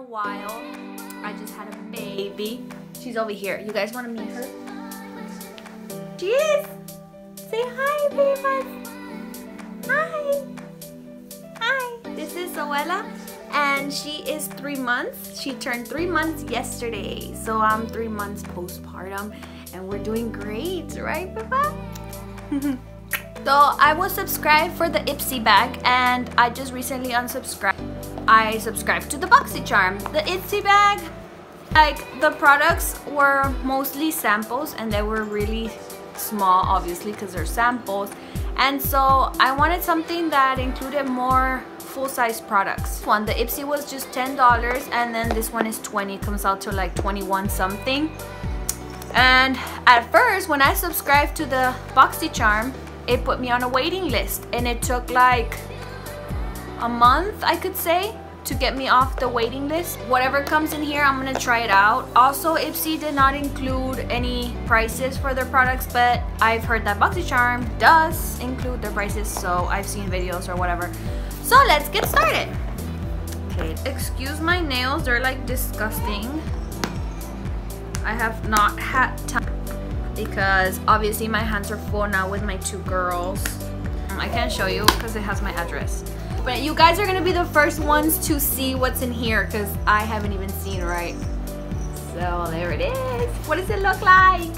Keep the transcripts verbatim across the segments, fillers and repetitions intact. a while. I just had a baby. She's over here. You guys want to meet her? She is! Say hi, baby! Hi! Hi! This is Zoella, and she is three months. She turned three months yesterday, so I'm three months postpartum, and we're doing great, right, Papa? So I was subscribed for the Ipsy bag, and I just recently unsubscribed. I subscribed to the BoxyCharm. The Ipsy bag, like the products were mostly samples, and they were really small, obviously, because they're samples. And so I wanted something that included more full-size products. One, the Ipsy was just ten dollars, and then this one is twenty, comes out to like twenty-one something. And at first, when I subscribed to the BoxyCharm, it put me on a waiting list, and it took like a month, I could say, to get me off the waiting list. Whatever comes in here, I'm gonna try it out. Also, Ipsy did not include any prices for their products, but I've heard that BoxyCharm does include their prices, so I've seen videos or whatever. So let's get started. Okay, excuse my nails, they're like disgusting. I have not had time because obviously my hands are full now with my two girls. I can't show you because it has my address. But you guys are gonna be the first ones to see what's in here because I haven't even seen, right? So there it is. What does it look like?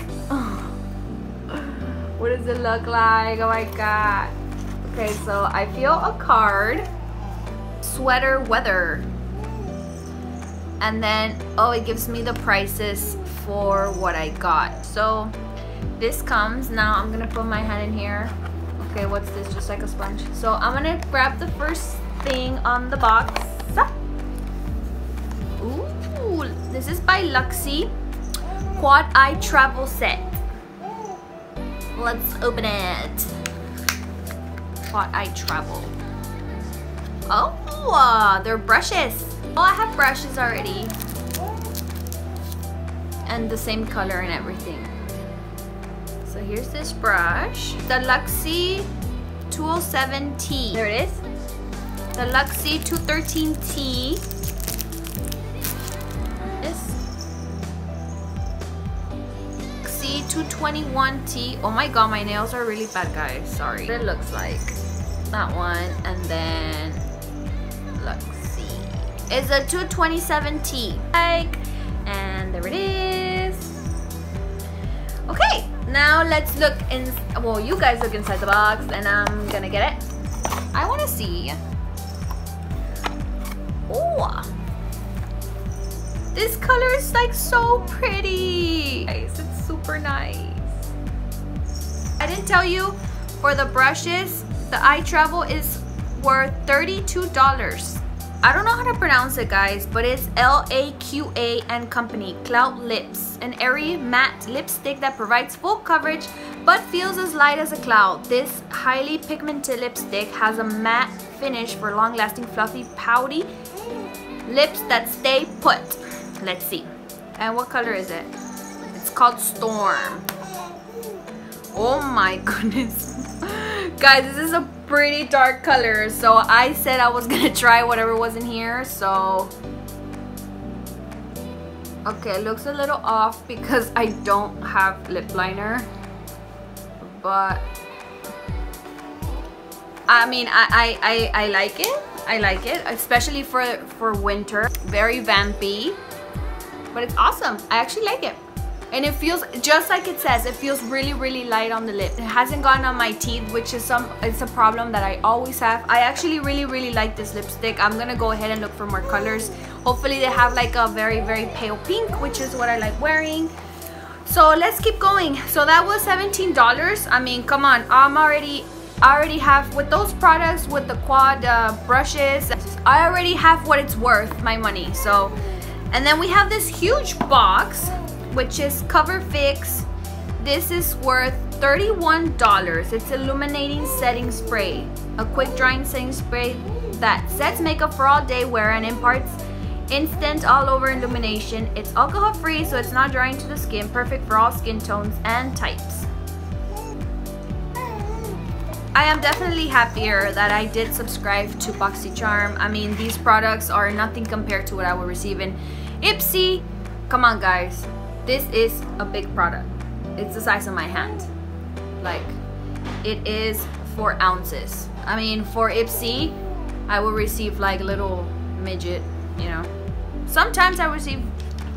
What does it look like? Oh my God. Okay, so I feel a card. Sweater weather. And then, oh, it gives me the prices for what I got. So this comes, now I'm gonna put my hand in here. Okay, what's this? Just like a sponge. So I'm gonna grab the first thing on the box. Ooh, this is by Luxie. Quad Eye Travel Set. Let's open it. Quad Eye Travel. Oh, uh, they're brushes. Oh, I have brushes already. And the same color and everything. So here's this brush, the Luxie two oh seven T. There it is, the Luxie two thirteen T. Luxie two twenty-one T. Oh my God, my nails are really bad, guys. Sorry. It looks like that one, and then Luxie is a two twenty-seven T. Like, and there it is. Okay. Now let's look in, well, you guys look inside the box, and I'm gonna get it. I wanna see. Oh, this color is like so pretty. Guys, it's super nice. I didn't tell you, for the brushes, the Eye Travel is worth thirty-two dollars. I don't know how to pronounce it, guys, but it's L A Q A and Company Clout Lips, an airy matte lipstick that provides full coverage but feels as light as a cloud. This highly pigmented lipstick has a matte finish for long-lasting, fluffy, pouty lips that stay put. Let's see. And what color is it? It's called Storm. Oh my goodness. Guys, this is a pretty dark color, so I said I was gonna try whatever was in here. So okay, it looks a little off because I don't have lip liner, but I mean I I, I, I like it I like it especially for for winter. Very vampy, but it's awesome. I actually like it. And it feels just like it says. It feels really, really light on the lip. It hasn't gone on my teeth, which is some. It's a problem that I always have. I actually really, really like this lipstick. I'm gonna go ahead and look for more colors. Hopefully, they have like a very, very pale pink, which is what I like wearing. So let's keep going. So that was seventeen dollars. I mean, come on. I'm already, I already have with those products, with the quad uh, brushes. I already have what it's worth, my money. So, and then we have this huge box, which is Cover Fix. This is worth thirty-one dollars. It's illuminating setting spray, a quick drying setting spray that sets makeup for all day wear and imparts instant all over illumination. It's alcohol free, so it's not drying to the skin, perfect for all skin tones and types. I am definitely happier that I did subscribe to BoxyCharm. I mean, these products are nothing compared to what I will receive in Ipsy. Come on, guys. This is a big product. It's the size of my hand. Like, it is four ounces. I mean, for Ipsy, I will receive like little midget, you know. Sometimes I receive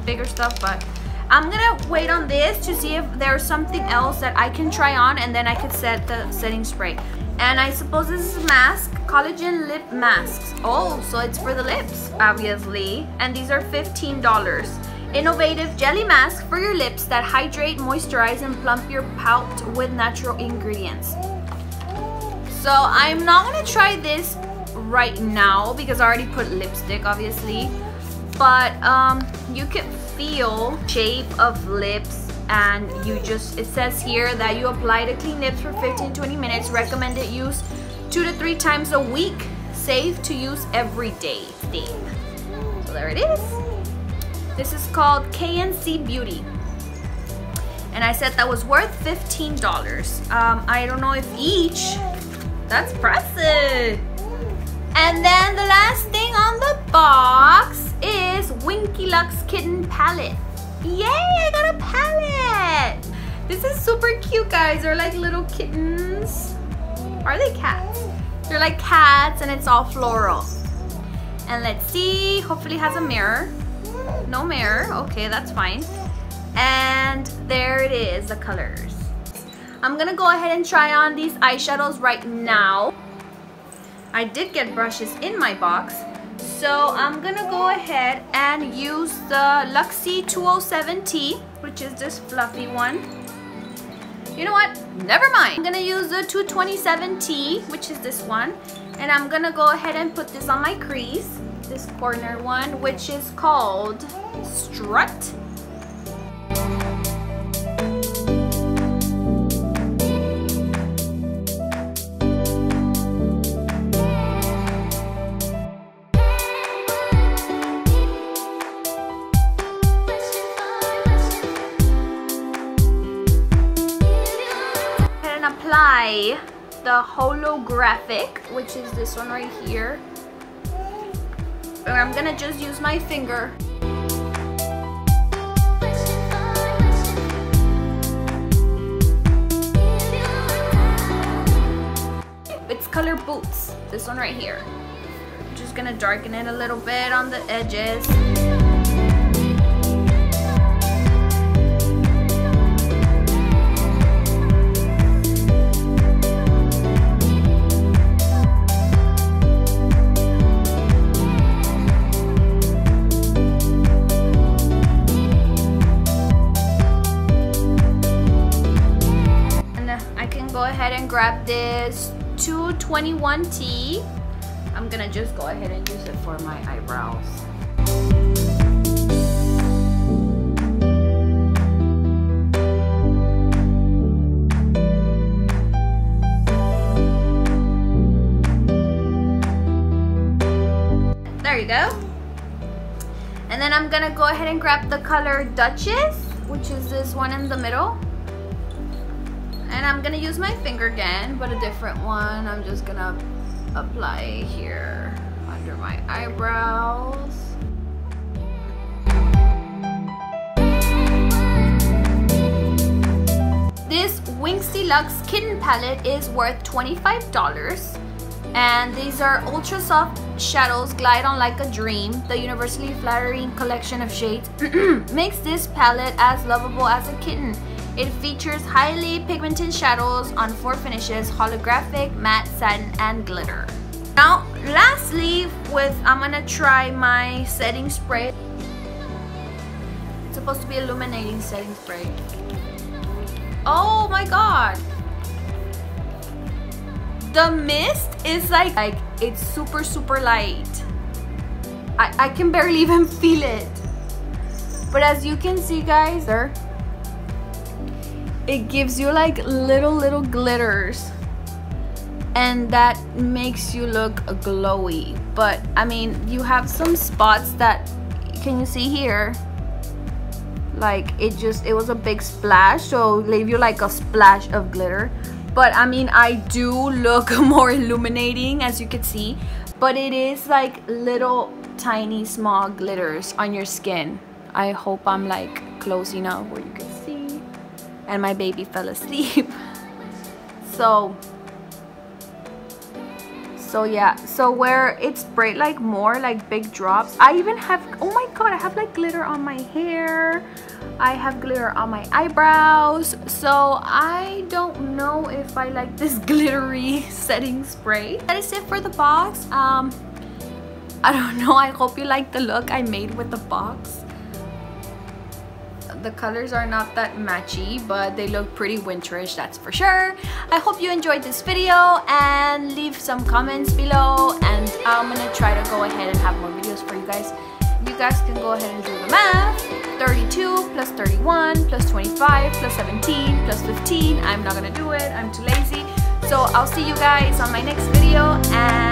bigger stuff, but I'm gonna wait on this to see if there's something else that I can try on, and then I could set the setting spray. And I suppose this is a mask, collagen lip masks. Oh, so it's for the lips, obviously. And these are fifteen dollars. Innovative jelly mask for your lips that hydrate, moisturize, and plump your pout with natural ingredients. So I'm not gonna try this right now because I already put lipstick, obviously. But um, you can feel shape of lips, and you just, it says here that you apply to clean lips for fifteen to twenty minutes. Recommended use two to three times a week. Safe to use every day. So there it is. This is called K N C Beauty. And I said that was worth fifteen dollars. Um, I don't know if each, that's impressive. And then the last thing on the box is Winky Lux Kitten Palette. Yay, I got a palette! This is super cute, guys. They're like little kittens. Are they cats? They're like cats, and it's all floral. And let's see, hopefully it has a mirror. No mirror, okay, that's fine. And there it is, the colors. I'm gonna go ahead and try on these eyeshadows right now. I did get brushes in my box, so I'm gonna go ahead and use the Luxie two oh seven T, which is this fluffy one. You know what? Never mind. I'm gonna use the two twenty-seven T, which is this one, and I'm gonna go ahead and put this on my crease, this corner one, which is called Strut. Apply the holographic, which is this one right here, and I'm gonna just use my finger. It's color Boots, this one right here. I'm just gonna darken it a little bit on the edges. Grab this two twenty-one T. I'm gonna just go ahead and use it for my eyebrows. There you go. And then I'm gonna go ahead and grab the color Duchess, which is this one in the middle. And I'm gonna use my finger again, but a different one. I'm just gonna apply here under my eyebrows. This Winky Lux Kitten Palette is worth twenty-five dollars. And these are ultra soft shadows, glide on like a dream. The universally flattering collection of shades makes this palette as lovable as a kitten. It features highly pigmented shadows on four finishes: holographic, matte, satin, and glitter. Now, lastly, with I'm gonna try my setting spray. It's supposed to be illuminating setting spray. Oh my god! The mist is like, like it's super, super light. I, I can barely even feel it. But as you can see, guys, there. It gives you like little little glitters, and that makes you look glowy. But I mean, you have some spots that, can you see here? Like it just, it was a big splash, so leave you like a splash of glitter. but I mean, I do look more illuminating, as you can see, but it is like little tiny small glitters on your skin. I hope I'm like close enough where you can see, and my baby fell asleep. so so yeah, so where it's sprayed like more like big drops. I even have, oh my god, I have like glitter on my hair, I have glitter on my eyebrows. So I don't know if I like this glittery setting spray. That is it for the box. um I don't know, I hope you like the look I made with the box. The colors are not that matchy, but they look pretty winterish, that's for sure. I hope you enjoyed this video, and leave some comments below, and I'm gonna try to go ahead and have more videos for you guys. You guys can go ahead and do the math. thirty-two plus thirty-one plus twenty-five plus seventeen plus fifteen. I'm not gonna do it, I'm too lazy. So I'll see you guys on my next video, and